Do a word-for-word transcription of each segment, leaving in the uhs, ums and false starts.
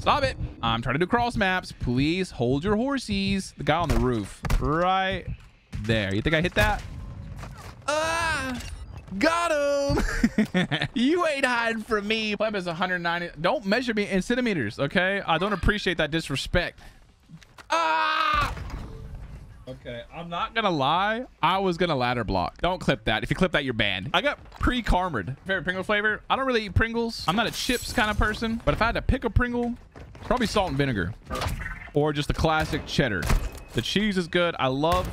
Stop it. I'm trying to do cross maps. Please hold your horses. The guy on the roof right there. You think I hit that? Ah, got him. You ain't hiding from me. Pleb is one hundred ninety. Don't measure me in centimeters, okay? I don't appreciate that disrespect. Ah! Okay, I'm not gonna lie. I was gonna ladder block. Don't clip that. If you clip that, you're banned. I got pre-carmered. Favorite Pringle flavor? I don't really eat Pringles. I'm not a chips kind of person, but if I had to pick a Pringle, it's probably salt and vinegar or just the classic cheddar. The cheese is good. I love.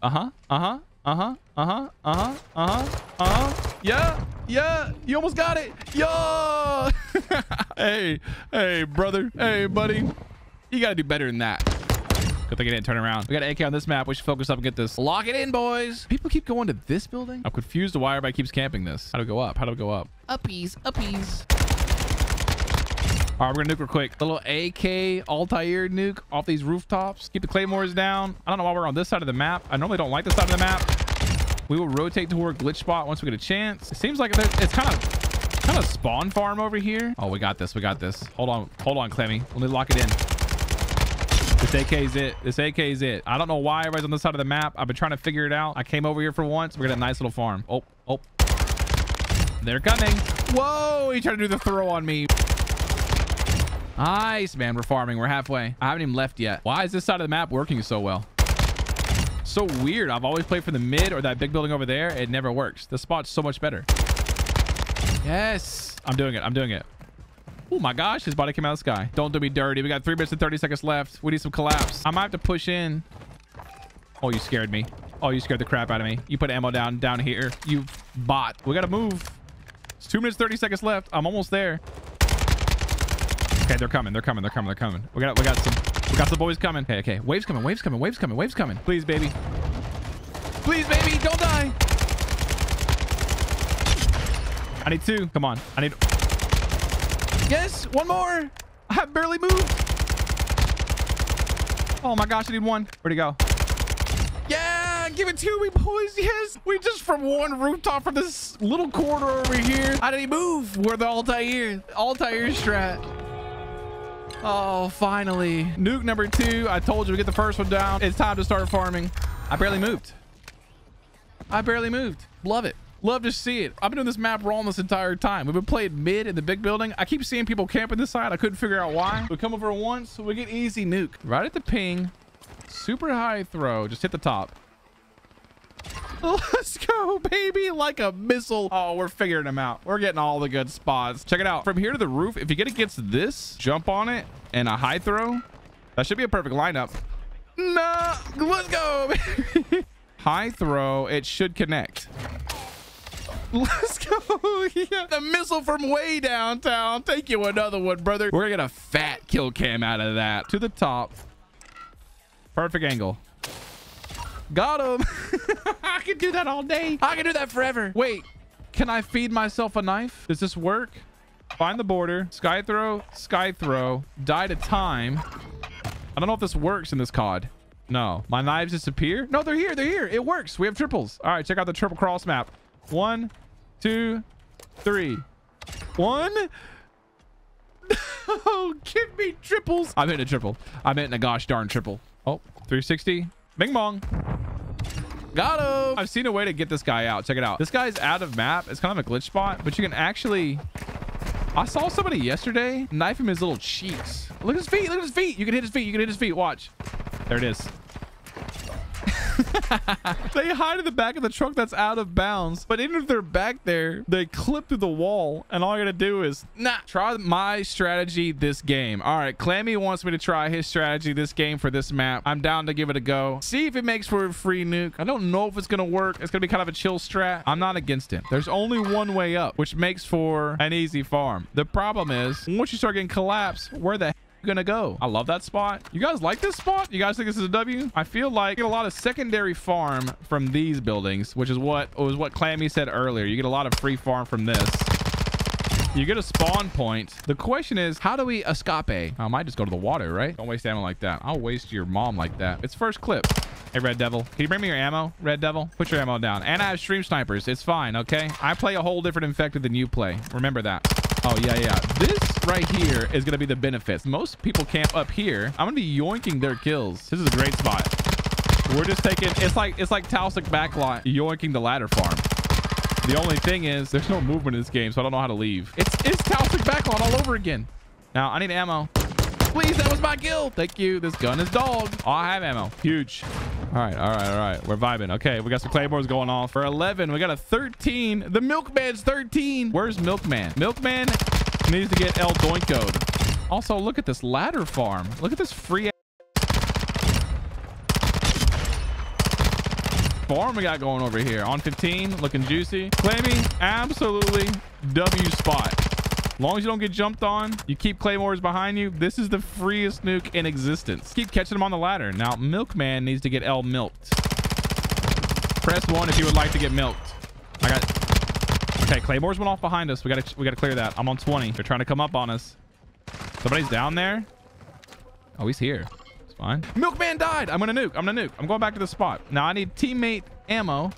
Uh-huh, uh-huh, uh-huh, uh-huh, uh-huh, uh-huh, uh-huh. Yeah, yeah, you almost got it. Yo! Hey, hey, brother. Hey, buddy. You gotta do better than that. Good thing I didn't turn around. We got an A K on this map. We should focus up and get this. Lock it in, boys. People keep going to this building. I'm confused why everybody keeps camping this. How do we go up? How do we go up? Uppies, uppies. All right, we're gonna nuke real quick. A little A K Altair nuke off these rooftops. Keep the claymores down. I don't know why we're on this side of the map. I normally don't like this side of the map. We will rotate toward glitch spot once we get a chance. It seems like it's kind of kind of spawn farm over here. Oh, we got this. We got this. Hold on. Hold on, Clammy. Let me lock it in. This A K is it. This A K is it. I don't know why everybody's on this side of the map. I've been trying to figure it out. I came over here for once. We're gonna nice little farm. Oh, oh. They're coming. Whoa, he tried to do the throw on me. Nice, man. We're farming. We're halfway. I haven't even left yet. Why is this side of the map working so well? So weird. I've always played from the mid or that big building over there. It never works. This spot's so much better. Yes. I'm doing it. I'm doing it. Oh my gosh, his body came out of the sky. Don't do me dirty. We got three minutes and thirty seconds left. We need some collapse. I might have to push in. Oh, you scared me. Oh, you scared the crap out of me. You put ammo down down here. You bot. We gotta move. It's two minutes, thirty seconds left. I'm almost there. Okay, they're coming. They're coming. They're coming. They're coming. We got we got some we got some boys coming. Okay, okay. Waves coming. Waves coming. Waves coming. Waves coming. Please, baby. Please, baby. Don't die. I need two. Come on. I need. Yes, one more. I have barely moved. Oh my gosh, I need one. Where'd he go? Yeah, give it to me, boys. Yes, we just from one rooftop from this little corner over here. How did he move? We're the Altair, Altair strat. Oh, finally. Nuke number two. I told you we get the first one down. It's time to start farming. I barely moved. I barely moved. Love it. Love to see it. I've been doing this map wrong this entire time. We've been playing mid in the big building. I keep seeing people camping this side. I couldn't figure out why. We come over once, we get easy nuke. Right at the ping. Super high throw. Just hit the top. Let's go, baby. Like a missile. Oh, we're figuring them out. We're getting all the good spots. Check it out. From here to the roof, if you get against this, jump on it, and a high throw, that should be a perfect lineup. No. Let's go, baby. High throw. It should connect. Let's go. Yeah. The missile from way downtown. Take you another one, brother. We're gonna get a fat kill cam out of that. To the top. Perfect angle. Got him. I could do that all day. I can do that forever. Wait, can I feed myself a knife? Does this work? Find the border. Sky throw. Sky throw. Die to time. I don't know if this works in this C O D. No. My knives disappear? No, they're here. They're here. It works. We have triples. All right, check out the triple cross map. One, two, three. One. Oh, give me triples. I'm hitting a triple. I'm hitting a gosh darn triple. Oh, three sixty. Bing bong. Got him. I've seen a way to get this guy out. Check it out. This guy's out of map. It's kind of a glitch spot, but you can actually... I saw somebody yesterday knife him his little cheeks. Look at his feet. Look at his feet. You can hit his feet. You can hit his feet. Watch. There it is. They hide in the back of the truck that's out of bounds, but even if they're back there, they clip through the wall, and all I gotta do is nah try my strategy this game. All right, Clammy wants me to try his strategy this game for this map. I'm down to give it a go, see if it makes for a free nuke. I don't know if it's gonna work. It's gonna be kind of a chill strat. I'm not against it. There's only one way up, which makes for an easy farm. The problem is once you start getting collapsed, where the gonna go? I love that spot. You guys like this spot? You guys think this is a W? I feel like you get a lot of secondary farm from these buildings, which is what was what Clammy said earlier. You get a lot of free farm from this. You get a spawn point. The question is, how do we escape? I might just go to the water, right? Don't waste ammo like that. I'll waste your mom like that. It's first clip. Hey, Red Devil, can you bring me your ammo? Red Devil, put your ammo down. And I have stream snipers. It's fine, okay? I play a whole different Infected than you play. Remember that. Oh, yeah, yeah. This right here is going to be the benefits. Most people camp up here. I'm going to be yoinking their kills. This is a great spot. We're just taking... It's like it's like Talsic Backlot yoinking the ladder farm. The only thing is there's no movement in this game, so I don't know how to leave. It's, it's Talsic Backlot all over again. Now, I need ammo. Please, that was my kill. Thank you. This gun is dog. Oh, I have ammo. Huge. All right, all right, all right. We're vibing. Okay, we got some claymores going off. For eleven, we got a thirteen. The milkman's thirteen. Where's milkman? Milkman needs to get El Doinko'd. Also, look at this ladder farm. Look at this free farm we got going over here. On fifteen, looking juicy. Clammy, absolutely W spot. As long as you don't get jumped on, you keep claymores behind you. This is the freest nuke in existence. Keep catching them on the ladder. Now, milkman needs to get L milked. Press one if you would like to get milked. I got it. Okay, claymores went off behind us. We gotta we gotta clear that. I'm on twenty. They're trying to come up on us. Somebody's down there. Oh, he's here. It's fine. Milkman died. I'm gonna nuke. I'm gonna nuke. I'm going back to the spot. Now I need teammate ammo.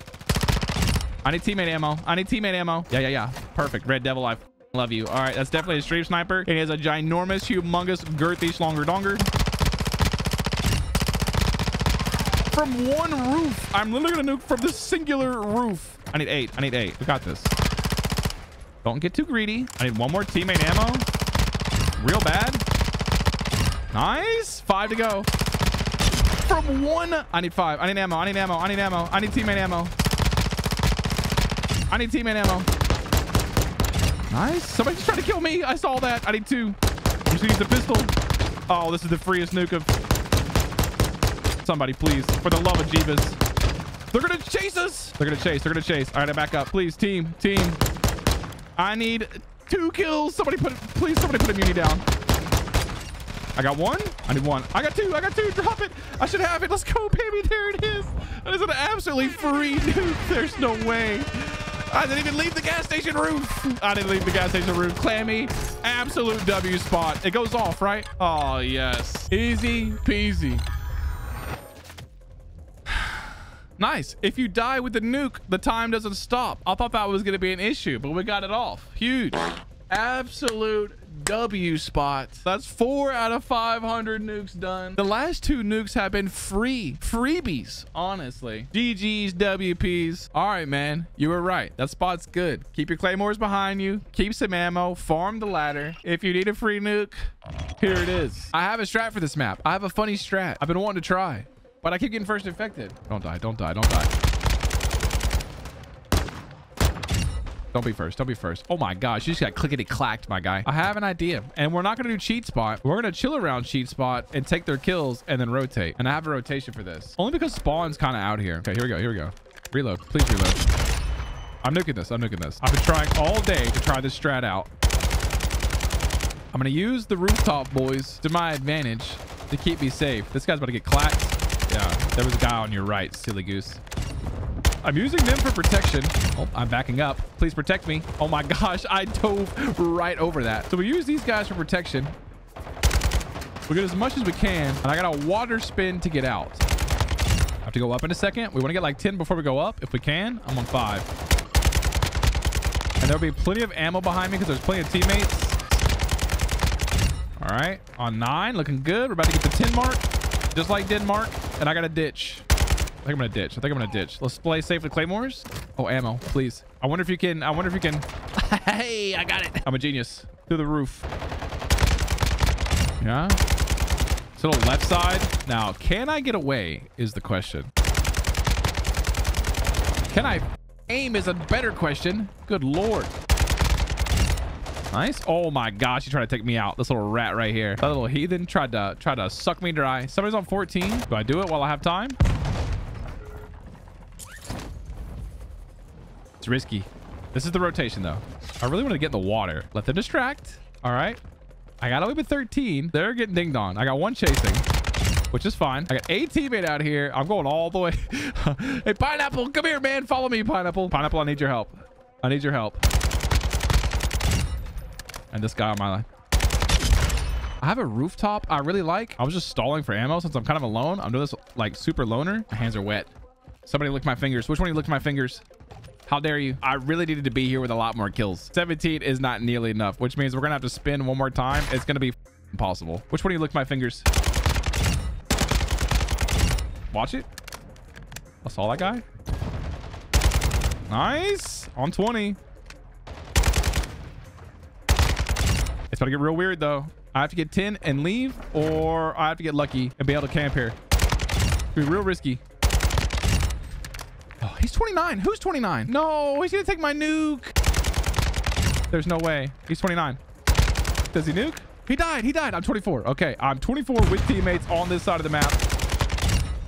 I need teammate ammo. I need teammate ammo. Yeah, yeah, yeah. Perfect. Red Devil, I love you. All right, that's definitely a stream sniper. It is a ginormous, humongous, girthy schlonger donger. From one roof. I'm literally gonna nuke from this singular roof. I need eight. I need eight. We got this. Don't get too greedy. I need one more teammate ammo. Real bad. Nice. Five to go. From one. I need five. I need ammo. I need ammo. I need ammo. I need teammate ammo. I need teammate ammo. Nice. Somebody's trying to kill me. I saw that. I need two. I'm just gonna use the pistol. Oh, this is the freest nuke of... Somebody, please. For the love of Jeebus. They're gonna chase us. They're gonna chase. They're gonna chase. All right, I back up. Please, team. Team. I need two kills. Somebody put... Please, somebody put a muni down. I got one. I need one. I got two. I got two. Drop it. I should have it. Let's go, baby. There it is. That is an absolutely free nuke. There's no way. I didn't even leave the gas station roof. I didn't leave the gas station roof. Clammy, absolute W spot. It goes off, right? Oh, yes. Easy peasy. Nice. If you die with the nuke, the time doesn't stop. I thought that was going to be an issue, but we got it off. Huge. Absolute W spot. That's four out of five hundred nukes done. The last two nukes have been free. Freebies, honestly. G Gs, W Ps. All right, man. You were right. That spot's good. Keep your claymores behind you. Keep some ammo. Farm the ladder. If you need a free nuke, here it is. I have a strat for this map. I have a funny strat. I've been wanting to try, but I keep getting first infected. Don't die. Don't die. Don't die. Don't be first. Don't be first. Oh my gosh. You just got clickety clacked, my guy. I have an idea. And we're not going to do cheat spot. We're going to chill around cheat spot and take their kills and then rotate. And I have a rotation for this. Only because spawn's kind of out here. Okay, here we go. Here we go. Reload. Please reload. I'm nuking this. I'm nuking this. I've been trying all day to try this strat out. I'm going to use the rooftop, boys, to my advantage to keep me safe. This guy's about to get clacked. Yeah, there was a guy on your right, silly goose. I'm using them for protection. Oh, I'm backing up. Please protect me. Oh my gosh, I dove right over that. So we use these guys for protection. We get as much as we can. And I got a water spin to get out. I have to go up in a second. We want to get like ten before we go up. If we can, I'm on five. And there'll be plenty of ammo behind me because there's plenty of teammates. All right, on nine, looking good. We're about to get the ten mark, just like Denmark. And I got a ditch. I think I'm gonna ditch. I think I'm gonna ditch. Let's play safe with claymores. Oh, ammo, please. I wonder if you can. I wonder if you can. Hey, I got it. I'm a genius. Through the roof. Yeah. To the left side. Now, can I get away is the question. Can I aim is a better question. Good Lord. Nice. Oh my gosh. He tried to take me out. This little rat right here. That little heathen tried to, tried to suck me dry. Somebody's on fourteen. Do I do it while I have time? Risky. This is the rotation though. I really want to get in the water. Let them distract. All right, I got away with thirteen. They're getting dinged on. I got one chasing, which is fine. I got a teammate out here. I'm going all the way. Hey, pineapple, come here, man. Follow me, pineapple. Pineapple, I need your help. I need your help. And this guy on my line. I have a rooftop I really like. I was just stalling for ammo since I'm kind of alone. I'm doing this like super loner. My hands are wet. Somebody licked my fingers. Which one of you licked my fingers? How dare you? I really needed to be here with a lot more kills. seventeen is not nearly enough, which means we're gonna have to spin one more time. It's gonna be impossible. Which one do you lick my fingers? Watch it. I saw that guy. Nice. On twenty. It's about to get real weird, though. I have to get ten and leave, or I have to get lucky and be able to camp here. It'd be real risky. Oh, he's twenty-nine. Who's twenty-nine? No, he's going to take my nuke. There's no way. He's twenty-nine. Does he nuke? He died. He died. I'm twenty-four. Okay, I'm twenty-four with teammates on this side of the map.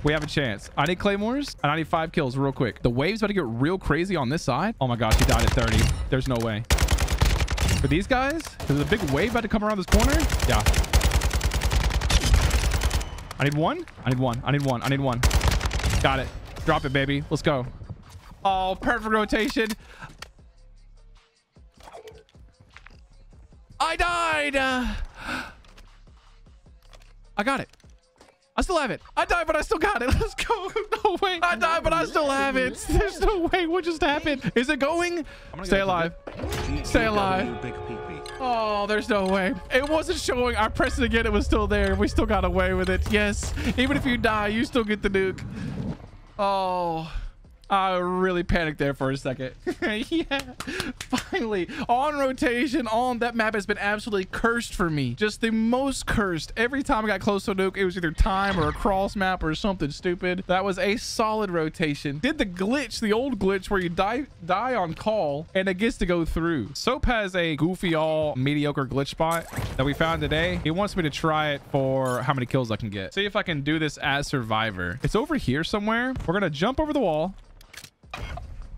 We have a chance. I need claymores and I need five kills real quick. The wave's about to get real crazy on this side. Oh my gosh, he died at thirty. There's no way. For these guys, there's a big wave about to come around this corner. Yeah. I need one. I need one. I need one. I need one. Got it. Drop it, baby. Let's go. Oh, perfect rotation. I died. Uh, I got it. I still have it. I died, but I still got it. Let's go. No way. I died, but I still have it. There's no way. What just happened? Is it going? Stay alive. Stay alive. Oh, there's no way. It wasn't showing. I pressed it again. It was still there. We still got away with it. Yes. Even if you die, you still get the nuke. Oh, I really panicked there for a second. Yeah, finally on rotation on that map has been absolutely cursed for me. Just the most cursed. Every time I got close to a nuke, it was either time or a cross map or something stupid. That was a solid rotation. Did the glitch, the old glitch where you die die on call and it gets to go through. Soap has a goofy all mediocre glitch spot that we found today. He wants me to try it for how many kills I can get. See if I can do this as survivor. It's over here somewhere. We're gonna jump over the wall,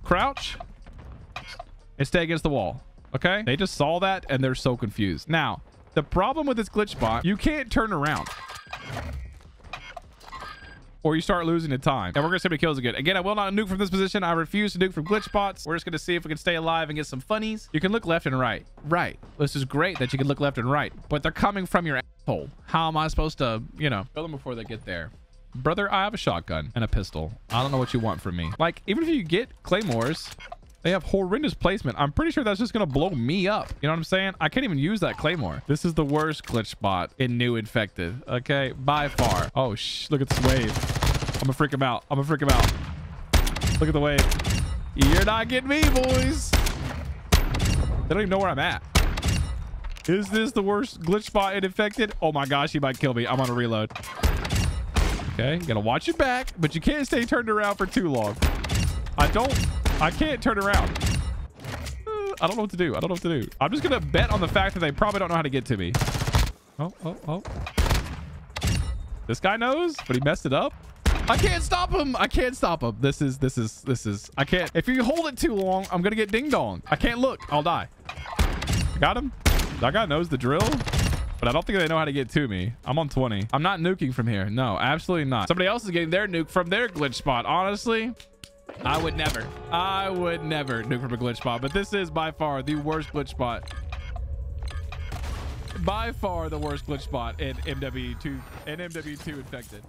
crouch, and stay against the wall. Okay, they just saw that and they're so confused. Now the problem with this glitch spot, you can't turn around or you start losing the time, and we're gonna see how many kills again. Again, I will not nuke from this position. I refuse to nuke from glitch spots. We're just gonna see if we can stay alive and get some funnies. You can look left and right. Right, this is great that you can look left and right, but they're coming from your asshole. How am I supposed to, you know, kill them before they get there? Brother, I have a shotgun and a pistol. I don't know what you want from me. Like, even if you get claymores, they have horrendous placement. I'm pretty sure that's just gonna blow me up. You know what I'm saying? I can't even use that claymore. This is the worst glitch spot in new Infected. Okay, by far. Oh, shh, look at this wave. I'm gonna freak him out. I'm gonna freak him out. Look at the wave. You're not getting me, boys. They don't even know where I'm at. Is this the worst glitch spot in Infected? Oh my gosh, he might kill me. I'm on a reload. Okay, you gotta watch your back, but you can't stay turned around for too long. I don't, I can't turn around. Uh, I don't know what to do. I don't know what to do. I'm just gonna bet on the fact that they probably don't know how to get to me. Oh, oh, oh. This guy knows, but he messed it up. I can't stop him. I can't stop him. This is, this is, this is, I can't. If you hold it too long, I'm gonna get ding dong. I can't look. I'll die. I got him. That guy knows the drill. But I don't think they know how to get to me. I'm on twenty. I'm not nuking from here. No, absolutely not. Somebody else is getting their nuke from their glitch spot. Honestly, I would never. I would never nuke from a glitch spot. But this is by far the worst glitch spot. By far the worst glitch spot in M W two and M W two Infected.